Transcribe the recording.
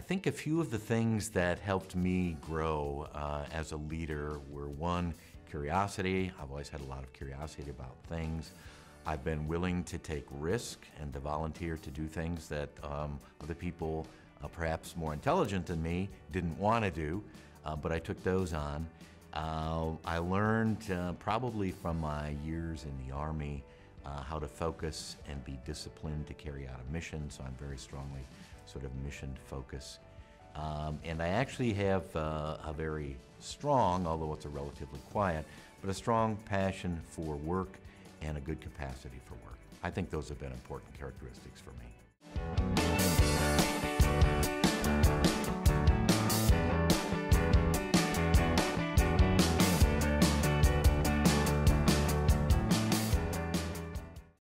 I think a few of the things that helped me grow as a leader were, one, curiosity. I've always had a lot of curiosity about things. I've been willing to take risk and to volunteer to do things that other people, perhaps more intelligent than me, didn't want to do, but I took those on. I learned probably from my years in the Army how to focus and be disciplined to carry out a mission, so I'm very strongly sort of mission focused. And I actually have a very strong, although it's a relatively quiet, but a strong passion for work and a good capacity for work. I think those have been important characteristics for me.